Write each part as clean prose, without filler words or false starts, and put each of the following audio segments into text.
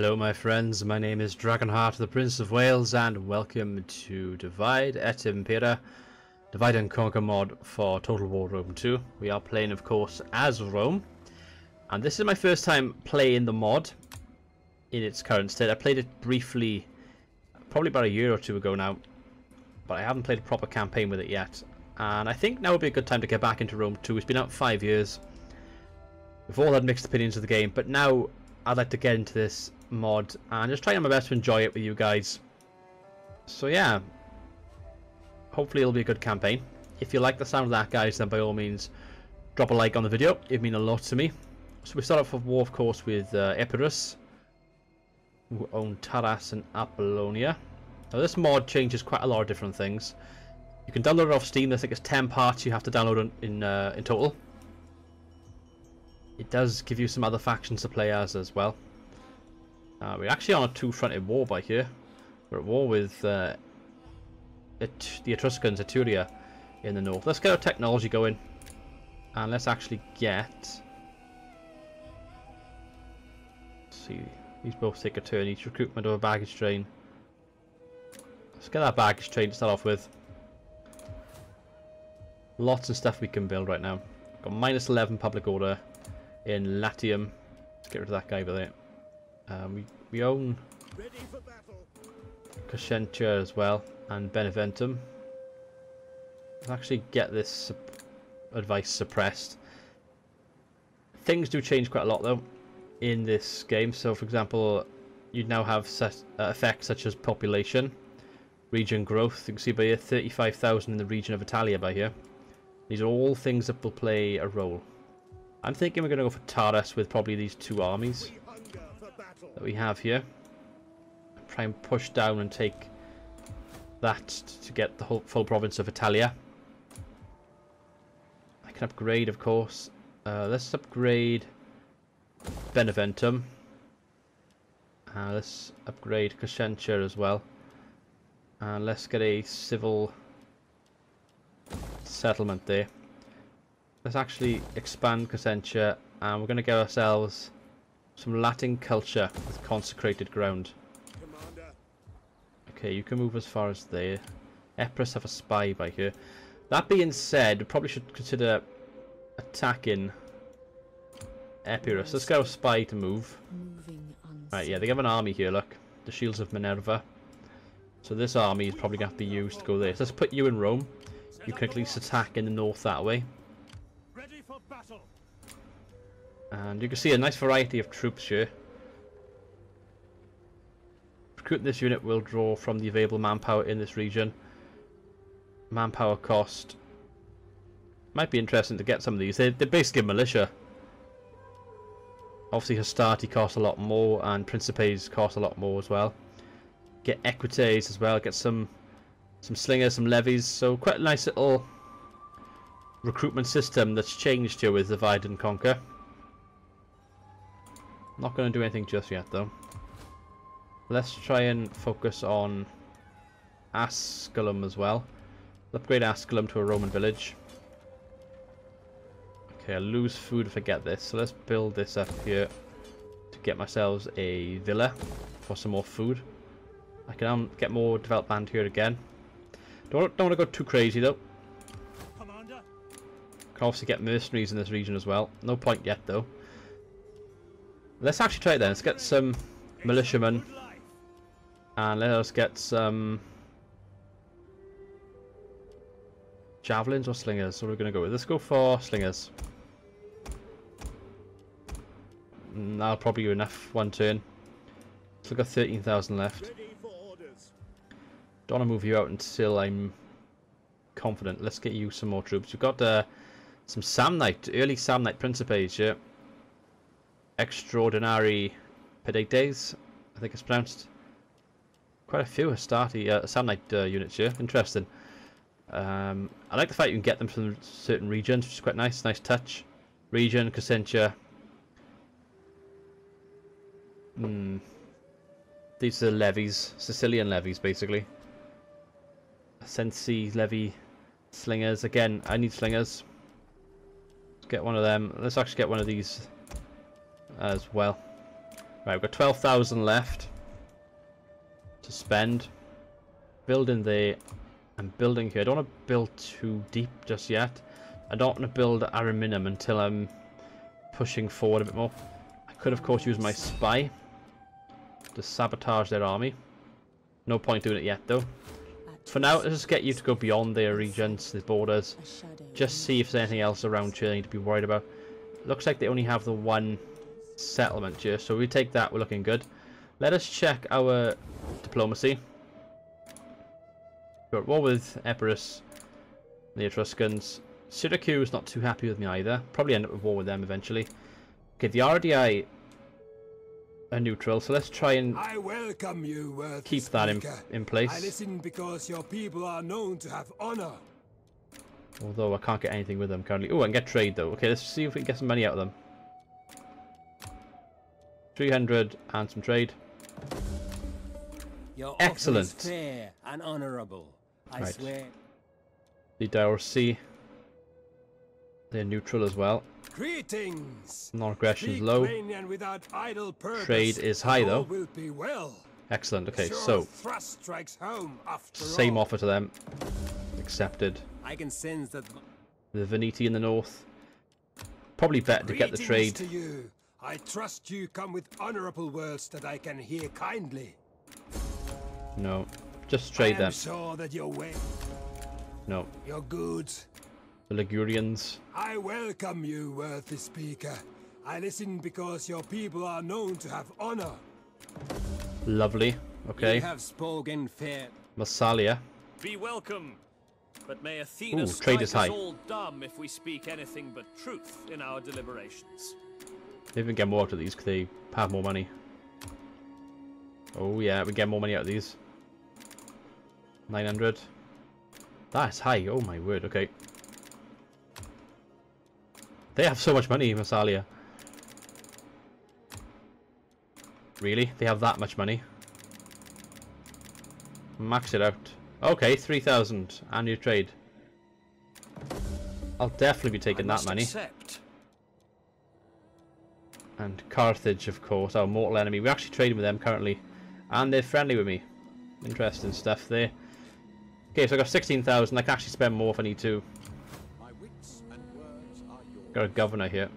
Hello my friends, my name is Dragonheart, the Prince of Wales, and welcome to Divide et Impera, Divide and Conquer mod for Total War Rome 2. We are playing, of course, as Rome, and this is my first time playing the mod in its current state. I played it briefly, probably about a year or two ago now, but I haven't played a proper campaign with it yet, and I think now would be a good time to get back into Rome 2. It's been out 5 years. We've all had mixed opinions of the game, but now I'd like to get into this mod and just trying my best to enjoy it with you guys. So yeah, hopefully it'll be a good campaign. If you like the sound of that, guys, then by all means drop a like on the video. It'd mean a lot to me. So we start off with war, of course, with Epirus, who own Taras and Apollonia. Now this mod changes quite a lot of different things. You can download it off Steam. I think it's 10 parts you have to download in total. It does give you some other factions to play as well. We're actually on a two-fronted war by here. We're at war with the Etruscans, Etruria, in the north. Let's get our technology going, and let's actually get... Let's see, these both take a turn each. Recruitment of a baggage train. Let's get that baggage train to start off with. Lots of stuff we can build right now. Got minus 11 public order in Latium. Let's get rid of that guy over there. We own Cosentia as well, and Beneventum. Let's actually get this advice suppressed. Things do change quite a lot though in this game. So for example, you'd now have effects such as population, region growth. You can see by here 35,000 in the region of Italia by here. These are all things that will play a role. I'm thinking we're going to go for Taras with probably these two armies that we have here. Try and push down and take that to get the whole full province of Italia. I can upgrade, of course. Let's upgrade Beneventum. Let's upgrade Cosentia as well. And let's get a civil settlement there. Let's actually expand Cosentia, and we're going to get ourselves some Latin culture with consecrated ground. Commander. Okay, you can move as far as there. Epirus have a spy by here. That being said, we probably should consider attacking Epirus. Let's get a spy to move. Right, yeah, they have an army here, look. The shields of Minerva. So this army is probably going to have to be used to go there. So let's put you in Rome. You can at least attack in the north that way. Ready for battle. And you can see a nice variety of troops here. Recruiting this unit will draw from the available manpower in this region. Manpower cost. Might be interesting to get some of these. They're basically militia. Obviously Hastati costs a lot more, and Principes cost a lot more as well. Get Equites as well, get some slingers, some levies. So quite a nice little recruitment system that's changed here with Divide and Conquer. Not going to do anything just yet though. Let's try and focus on Asculum as well. Upgrade Asculum to a Roman village. Okay, I lose food if I get this, so let's build this up here to get myself a villa for some more food. I can get more developed land here again. Don't want to go too crazy though. Commander. Can obviously get mercenaries in this region as well. No point yet though. Let's actually try it then. Let's get some militiamen, and let us get some javelins or slingers. What are we going to go with? Let's go for slingers. That'll probably be enough one turn. Still got 13,000 left. Don't want to move you out until I'm confident. Let's get you some more troops. We've got some Samnite, early Samnite Principes here. Extraordinary Pedates, I think it's pronounced. Quite a few Hastati, Samnite units here. Interesting. I like the fact you can get them from certain regions, which is quite nice. Nice touch. Region, Cosentia. These are levies. Sicilian levies, basically. Ascensi, levy, slingers. Again, I need slingers. Let's get one of them. Let's actually get one of these as well. Right, we've got 12,000 left to spend. Building there and building here. I don't want to build too deep just yet. I don't want to build Ariminum until I'm pushing forward a bit more. I could, of course, use my spy to sabotage their army. No point doing it yet, though. For now, let's just get you to go beyond their regions, their borders. Just see if there's anything else around here you need to be worried about. Looks like they only have the one settlement here, so we take that, we're looking good. Let us check our diplomacy. We're at war with Epirus, the Etruscans. Syracuse not too happy with me either. Probably end up at war with them eventually. Okay, the RDI are neutral, so let's try and keep that in place. I listen because your people are known to have honor. Although I can't get anything with them currently. Oh, I can get trade though. Okay, let's see if we can get some money out of them. 300 and some trade. Your excellent. Fair and honorable. I right. Swear. The Diorcy. They're neutral as well. Greetings. Non-aggression is low. Trade is high though. Will be well. Excellent. Okay, sure, so thrust strikes home after same all. Offer to them. Accepted. I can sense that the Veneti in the north. Probably better to get the trade. To you. I trust you come with honorable words that I can hear kindly. No, just trade them. Sure that you're no. Your goods. The Ligurians. I welcome you, worthy speaker. I listen because your people are known to have honor. Lovely. Okay. You have spoken fair. Massalia. Be welcome. But may Athena strike us all dumb if we speak anything but truth in our deliberations. They even get more out of these because they have more money. Oh yeah, we get more money out of these. 900. That's high. Oh my word. Okay. They have so much money, Massalia. Really? They have that much money? Max it out. Okay, 3,000. And your trade. I'll definitely be taking that money. Accept. And Carthage, of course, our mortal enemy. We're actually trading with them currently. And they're friendly with me. Interesting stuff there. Okay, so I got 16,000. I can actually spend more if I need to. Got a governor here.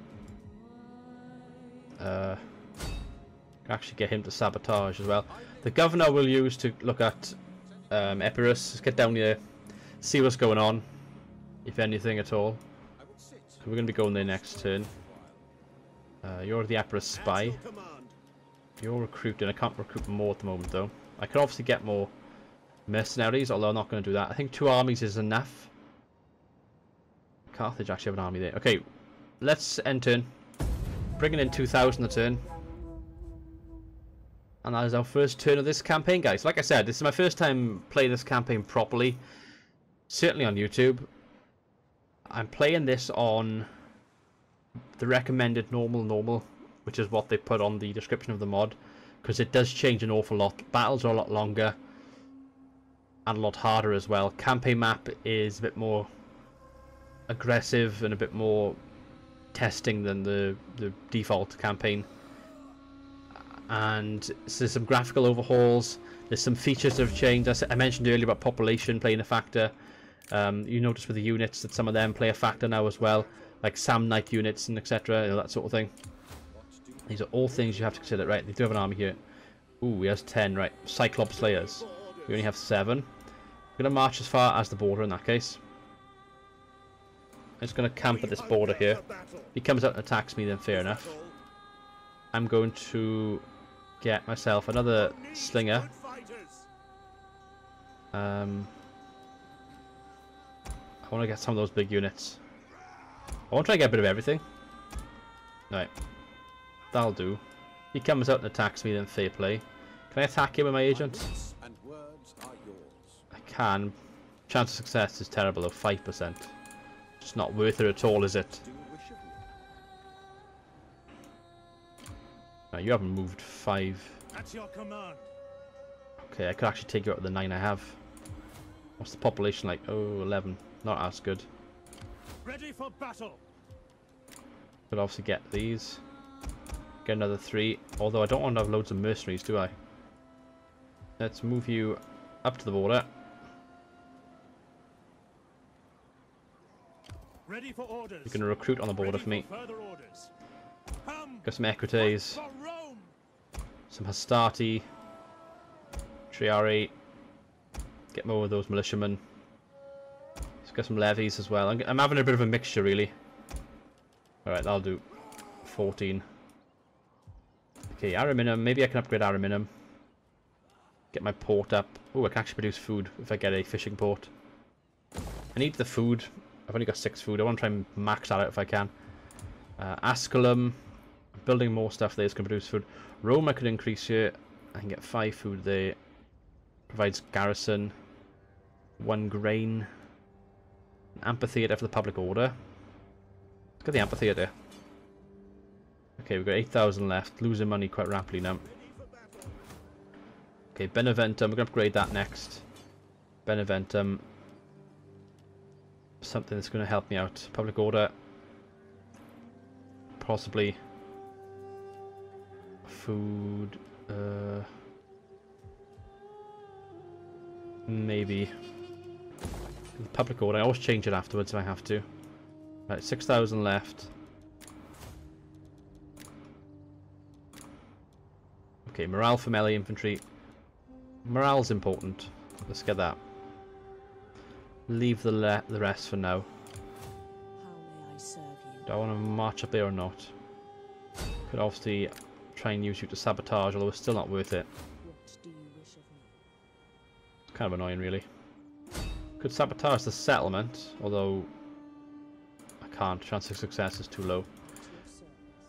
Actually get him to sabotage as well. The governor we'll use to look at Epirus. Let's get down here, see what's going on, if anything at all. So we're going to be going there next turn. You're the Epirus spy. You're recruiting. I can't recruit more at the moment though. I can obviously get more mercenaries, although I'm not going to do that. I think 2 armies is enough. Carthage actually have an army there. Okay. Let's end turn. Bringing in 2,000 a turn. And that is our first turn of this campaign, guys. Like I said, this is my first time playing this campaign properly. Certainly on YouTube. I'm playing this on the recommended normal, which is what they put on the description of the mod. Because it does change an awful lot. Battles are a lot longer. And a lot harder as well. Campaign map is a bit more aggressive and a bit more testing than the default campaign, and so there's some graphical overhauls, there's some features that have changed. I mentioned earlier about population playing a factor. You notice with the units that some of them play a factor now as well, like Samnite units and etc, you know, that sort of thing. These are all things you have to consider. Right, they do have an army here. Ooh, he has 10, right, Cyclops slayers. We only have 7. We're gonna march as far as the border in that case. I'm just going to camp at this border here. If he comes out and attacks me, then fair enough. I'm going to get myself another slinger. I want to get some of those big units. I want to try to get a bit of everything. Right. That'll do. If he comes out and attacks me, then fair play. Can I attack him with my agent? I can. Chance of success is terrible though. 5%. It's not worth it at all, is it? No, you haven't moved 5. That's your command. Okay, I could actually take you out of the 9 I have. What's the population like? Oh, 11. Not as good. Ready for battle. Could obviously get these. Get another 3. Although I don't want to have loads of mercenaries, do I? Let's move you up to the border. Ready for orders. You can recruit on the border for me. Got some Equites, some Hastati, Triarii. Get more of those militiamen. Let's get some levies as well. I'm having a bit of a mixture, really. Alright, that'll do. 14. Okay, Ariminum. Maybe I can upgrade Ariminum. Get my port up. Oh, I can actually produce food if I get a fishing port. I need the food. I've only got 6 food. I want to try and max that out if I can. Asculum. Building more stuff there is going to produce food. Rome I could increase here. I can get 5 food there. Provides garrison. 1 grain. An amphitheatre for the public order. Let's get the amphitheatre. Okay, we've got 8,000 left. Losing money quite rapidly now. Okay, Beneventum. We're going to upgrade that next. Beneventum. Something that's going to help me out. Public order. Possibly. Food. Maybe. Public order. I always change it afterwards if I have to. Right, 6,000 left. Okay, morale for melee infantry. Morale's important. Let's get that. Leave the rest for now. How may I serve you? Do I want to march up here or not? Could obviously try and use you to sabotage, although it's still not worth it. What do you wish of me? It's kind of annoying, really. Could sabotage the settlement, although I can't. Chance of success is too low.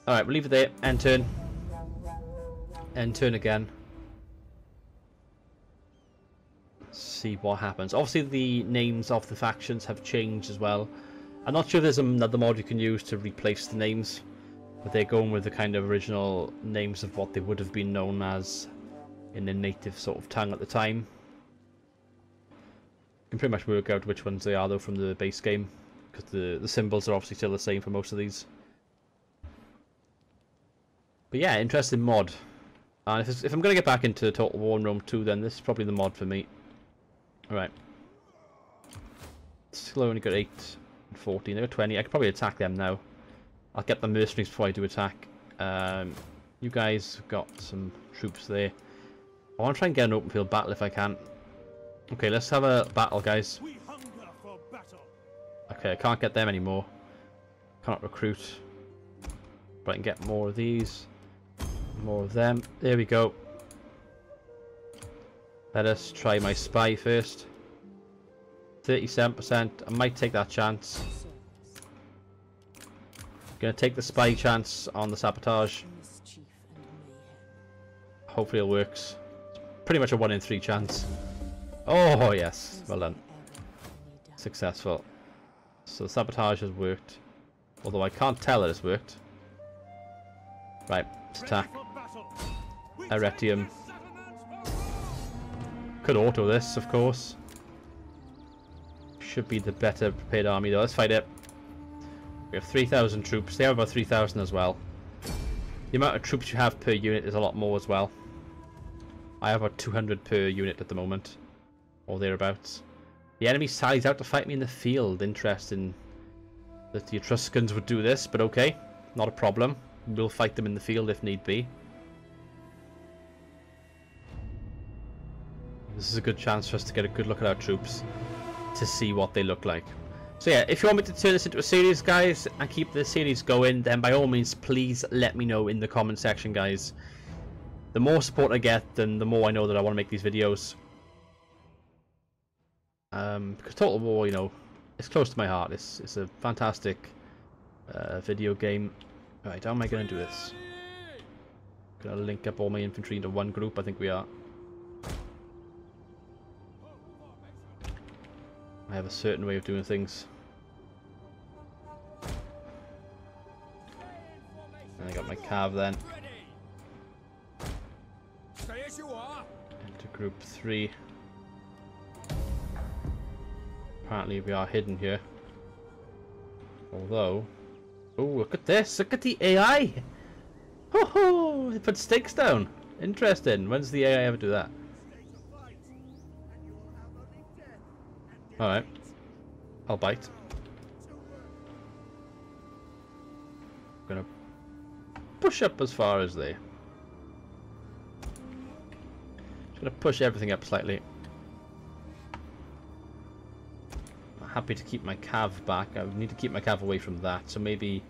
Alright, we'll leave it there. End turn. End turn again. Let's see what happens. Obviously the names of the factions have changed as well. I'm not sure if there's another mod you can use to replace the names, but they're going with the kind of original names of what they would have been known as in their native sort of tongue at the time. You can pretty much work out which ones they are though from the base game, because the symbols are obviously still the same for most of these. But yeah, interesting mod. And if I'm going to get back into Total War in Rome 2, then this is probably the mod for me. Alright. Still only got 8 and 14. They got 20. I could probably attack them now. I'll get the mercenaries before I do attack. You guys got some troops there. I want to try and get an open field battle if I can. Okay, let's have a battle, guys. Okay, I can't get them anymore. Can't recruit. But I can get more of these. More of them. There we go. Let us try my spy first. 37%. I might take that chance. I'm going to take the spy chance on the sabotage. Hopefully it works. It's pretty much a 1 in 3 chance. Oh yes. Well done. Successful. So the sabotage has worked. Although I can't tell that it's worked. Right. Attack. Eretium. Could auto this, of course. Should be the better prepared army, though. Let's fight it. We have 3,000 troops. They have about 3,000 as well. The amount of troops you have per unit is a lot more as well. I have about 200 per unit at the moment. Or thereabouts. The enemy sides out to fight me in the field. Interesting that the Etruscans would do this, but okay. Not a problem. We'll fight them in the field if need be. This is a good chance for us to get a good look at our troops to see what they look like. So yeah, if you want me to turn this into a series, guys, and keep this series going, then by all means, please let me know in the comment section, guys. The more support I get, then the more I know that I want to make these videos. Because Total War, you know, it's close to my heart. It's a fantastic video game. Right, how am I going to do this? Going to link up all my infantry into one group? I think we are. I have a certain way of doing things. And I got my cav then. Into group 3. Apparently we are hidden here. Although... oh, look at this! Look at the AI! Oh, it put stakes down. Interesting. When's the AI ever do that? Alright. I'll bite. I'm gonna push up as far as they. Just gonna push everything up slightly. I'm happy to keep my cav back. I need to keep my cav away from that, so maybe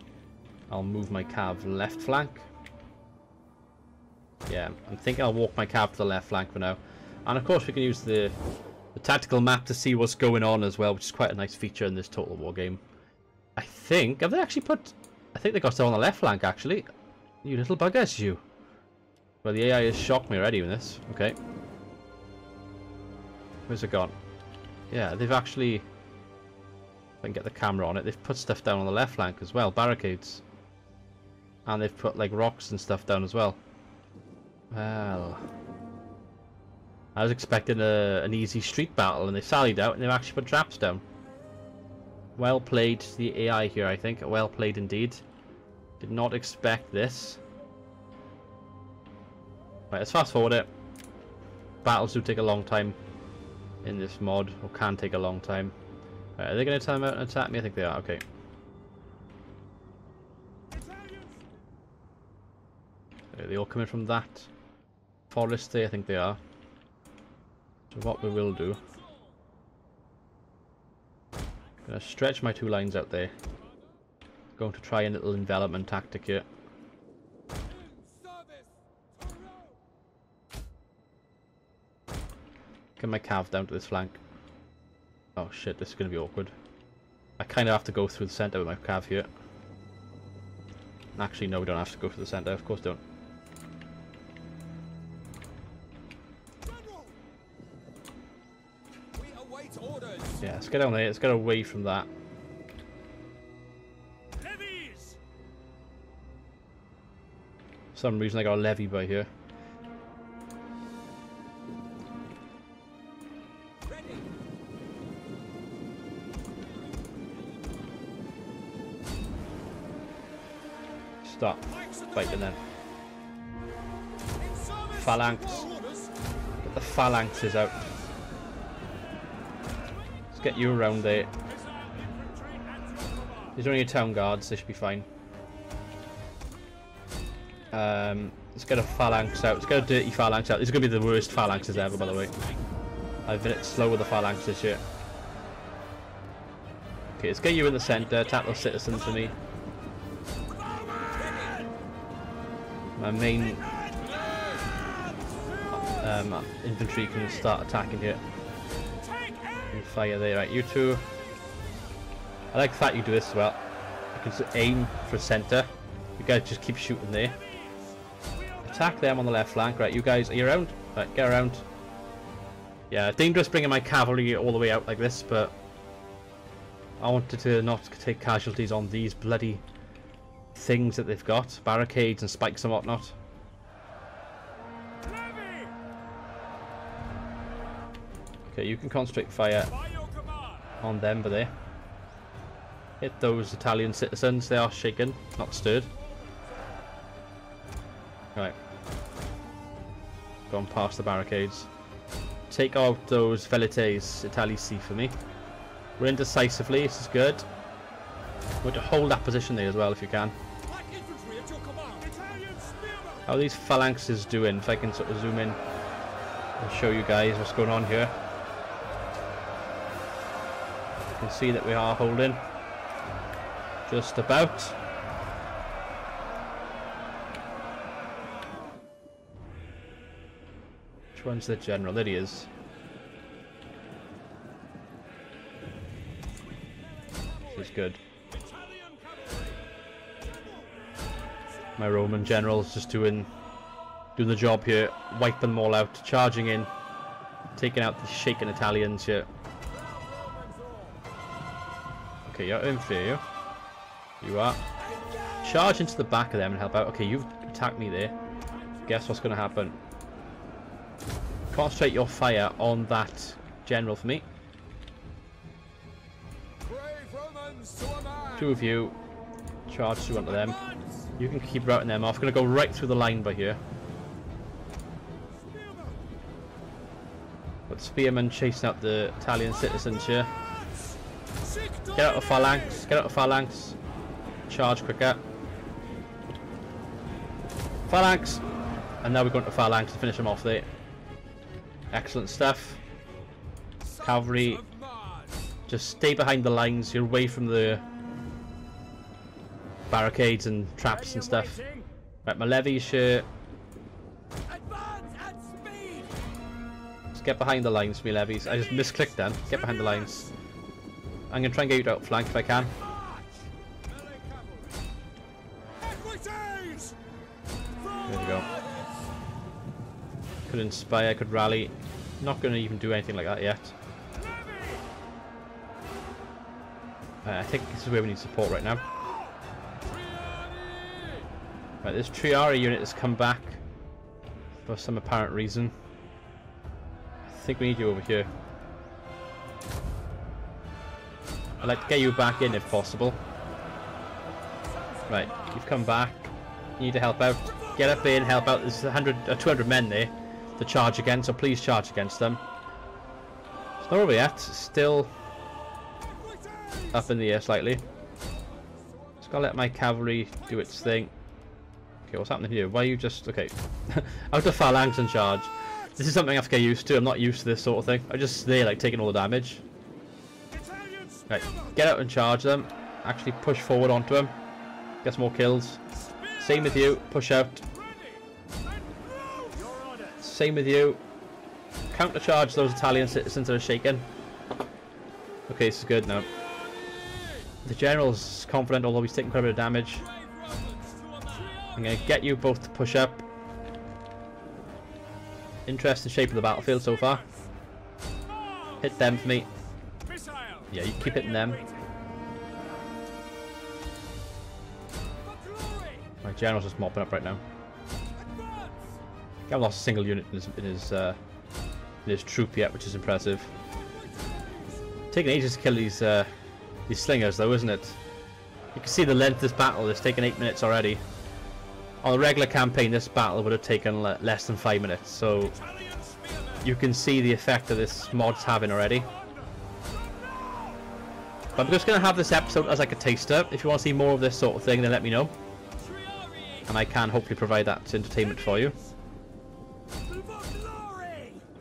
I'll move my cav left flank. Yeah, I'm thinking I'll walk my cav to the left flank for now. And of course we can use the tactical map to see what's going on as well, which is quite a nice feature in this Total War game. I think, have they actually put, I think they got stuff on the left flank actually. You little buggers, you. Well, the AI has shocked me already with this. Okay. Where's it gone? Yeah, they've actually, if I can get the camera on it, they've put stuff down on the left flank as well, barricades. And they've put like rocks and stuff down as well. Well, I was expecting an easy street battle, and they sallied out, and they've actually put traps down. Well played, the AI here, I think. Well played indeed. Did not expect this. Right, let's fast forward it. Battles do take a long time in this mod, or can take a long time. Right, are they going to time out and attack me? I think they are. Okay. Are they all coming from that forest there? I think they are. So what we will do, I'm going to stretch my two lines out there. Going to try a little envelopment tactic here. Get my cav down to this flank. Oh shit, this is going to be awkward. I kind of have to go through the centre with my cav here. Actually no, we don't have to go through the centre, of course don't. Yeah, let's get down there. Let's get away from that. Levies. For some reason I got a levy by here. Ready. Stop fighting then. Phalanx. Get the phalanxes out. Get you around there. These are only town guards, they should be fine. Let's get a phalanx out. Let's get a dirty phalanx out. These are going to be the worst phalanxes ever, by the way. I've been slow with the phalanx this year. Okay, let's get you in the centre. Tap those citizens for me. My main infantry can start attacking here. Fire there, right? You two. I like the fact you do this as well. You can aim for centre. You guys just keep shooting there. Attack them on the left flank, right? You guys, are you around? Right, get around. Yeah, dangerous bringing my cavalry all the way out like this, but I wanted to not take casualties on these bloody things that they've got, barricades and spikes and whatnot. Okay, you can concentrate fire on them, but they hit those Italian citizens. They are shaken, not stirred. Right, gone past the barricades. Take out those Velites, Italici for me. We're indecisively. This is good. We're to hold that position there as well if you can. How are these phalanxes doing? If I can sort of zoom in and show you guys what's going on here. Can see that we are holding just about. Which one's the general? There he is. This is good. My Roman general's just doing the job here, wiping them all out, charging in, taking out the shaken Italians here. Okay, you're inferior. You are. Charge into the back of them and help out. Okay, you've attacked me there. Guess what's going to happen? Concentrate your fire on that general for me. Two of you. Charge through onto them. You can keep routing them off. I'm going to go right through the line by here. Got spearmen chasing out the Italian citizens here. Get out of phalanx. Get out of phalanx. Charge quicker. Phalanx. And now we're going to phalanx to finish them off there. Excellent stuff. Cavalry. Just stay behind the lines. You're away from the barricades and traps and stuff. Right, my levies here. Just get behind the lines, me levies. I just misclicked them. Get behind the lines. I'm going to try and get you outflanked if I can. There we go. Could inspire, could rally. Not going to even do anything like that yet. I think this is where we need support right now. Right, this Triarii unit has come back for some apparent reason. I think we need you over here. I'd like to get you back in if possible. Right, you've come back. You need to help out. Get up in, help out. There's 200 men there to charge against, so please charge against them. It's not over yet. It's still up in the air slightly. Just gotta let my cavalry do its thing. Okay, what's happening here? Why are you just... Okay. Out of phalanx and charge. This is something I have to get used to. I'm not used to this sort of thing. I'm just there, like, taking all the damage. Right, get out and charge them. Actually push forward onto them. Get some more kills. Same with you. Push out. Same with you. Countercharge those Italian citizens that are shaken. Okay, this is good now. The general's confident, although he's taking quite a bit of damage. I'm going to get you both to push up. Interesting shape of the battlefield so far. Hit them for me. Yeah, you keep hitting them. My general's just mopping up right now. I've lost a single unit in his troop yet, which is impressive. Taking ages to kill these slingers, though, isn't it? You can see the length of this battle. It's taken 8 minutes already. On a regular campaign, this battle would have taken less than 5 minutes, so you can see the effect that this mod's having already. But I'm just going to have this episode as like a taster. If you want to see more of this sort of thing, then let me know. And I can hopefully provide that entertainment for you.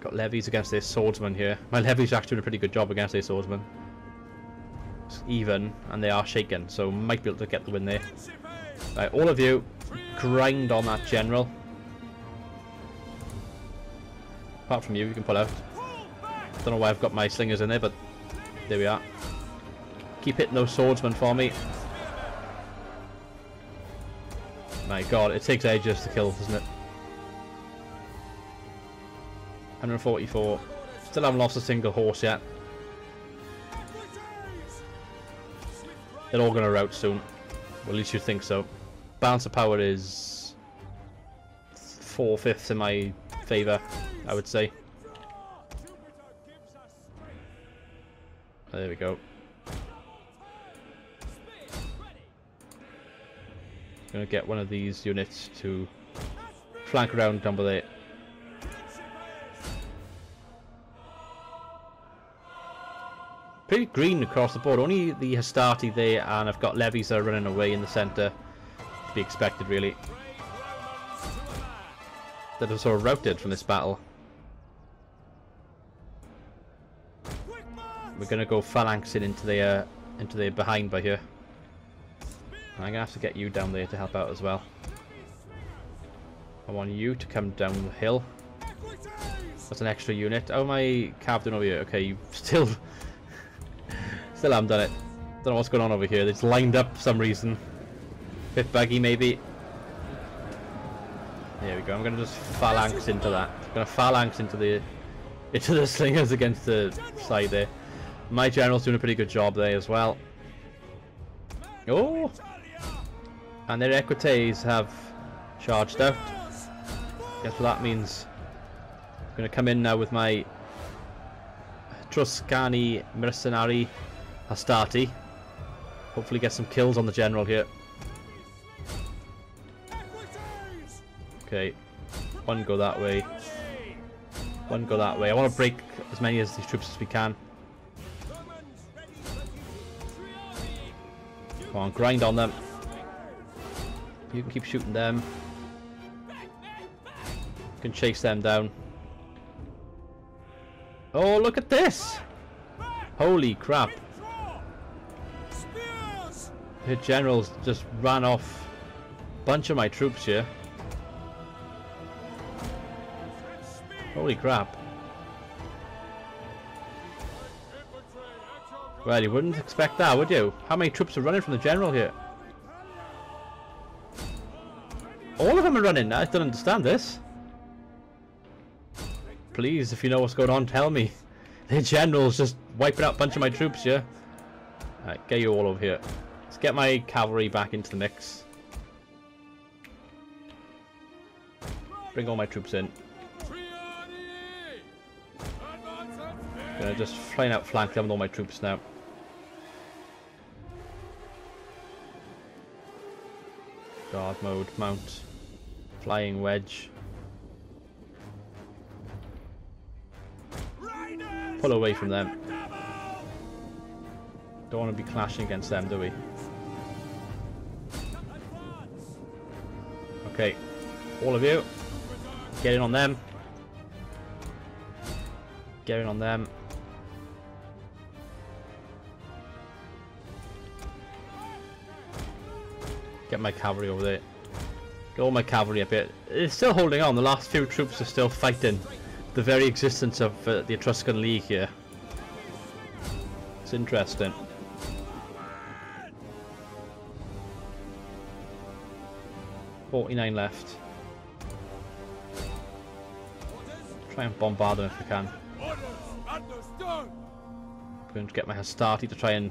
Got levies against this swordsman here. My levies are actually doing a pretty good job against this swordsman. It's even, and they are shaken, so might be able to get the win there. Right, all of you. Grind on that general. Apart from you, you can pull out. Don't know why I've got my slingers in there, but there we are. Keep hitting those swordsmen for me. My god, it takes ages to kill, doesn't it? 144. Still haven't lost a single horse yet. They're all going to rout soon. Well, at least you think so. Balance of power is 4/5 in my favour, I would say. There we go. Gonna get one of these units to flank around down by there. Pretty green across the board. Only the Hastati there, and I've got levies that are running away in the centre. Be expected, really. That was sort of routed from this battle. We're gonna go phalanxing into their behind by here. And I'm gonna have to get you down there to help out as well. I want you to come down the hill. That's an extra unit. Oh, my cav done over here. Okay, you still haven't done it. Don't know what's going on over here. It's lined up for some reason. Bit buggy, maybe. There we go. I'm gonna just phalanx into that. I'm gonna phalanx into the slingers against the side there. My general's doing a pretty good job there as well. Oh, and their Equites have charged out. Guess what that means? I'm gonna come in now with my Etruscani mercenary Hastati. Hopefully, get some kills on the general here. Okay. One go that way. One go that way. I want to break as many of these troops as we can. Come on, grind on them. You can keep shooting them. You can chase them down. Oh, look at this! Holy crap. Their generals just ran off a bunch of my troops here. Holy crap. Well, you wouldn't expect that, would you? How many troops are running from the general here? All of them are running. I don't understand this. Please, if you know what's going on, tell me. Their general's just wiping out a bunch of my troops here. Alright, get you all over here. Let's get my cavalry back into the mix. Bring all my troops in. Gonna just try and outflank them with all my troops now. Guard mode, mount, flying wedge. Pull away from them. Don't want to be clashing against them, do we? Okay, all of you, get in on them. Get in on them. Get my cavalry over there. Get all my cavalry up here. It's still holding on. The last few troops are still fighting the very existence of the Etruscan League here. It's interesting. . 49 left. Try and bombard them if we can. I'm going to get my Hastati to try and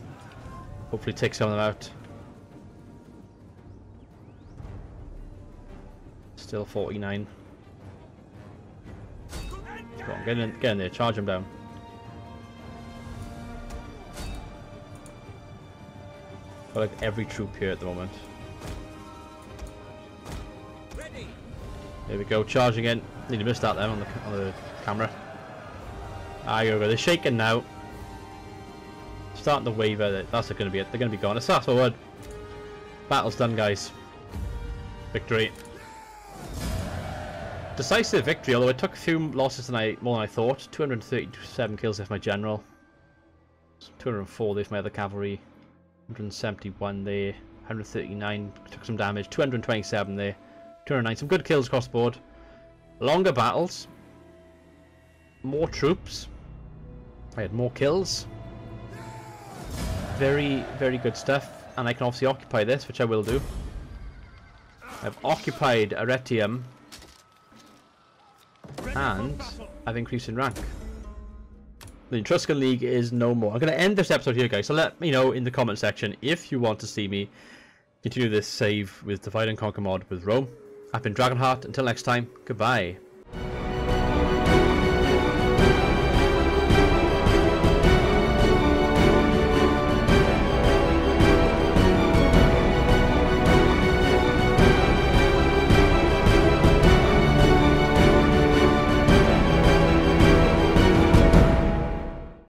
hopefully take some of them out. Still 49. Go on, get in there, charge them down. I feel like every troop here at the moment. There we go, charging in. Need to miss that then on the camera. Ah, here we go. They're shaking now. Starting to waver. That's going to be it. They're going to be gone. It's that forward. Battle's done, guys. Victory. Decisive victory, although it took a few losses more than I thought. 237 kills if my general. 204 there for my other cavalry. 171 there. 139 took some damage. 227 there. 209. Some good kills across the board. Longer battles. More troops. I had more kills. Very, very good stuff. And I can obviously occupy this, which I will do. I've occupied Aretium. And I've increased in rank. The Etruscan League is no more. I'm going to end this episode here, guys. So let me know in the comment section if you want to see me continue this save with Divide and Conquer mod with Rome. I've been Dragonheart. Until next time, goodbye.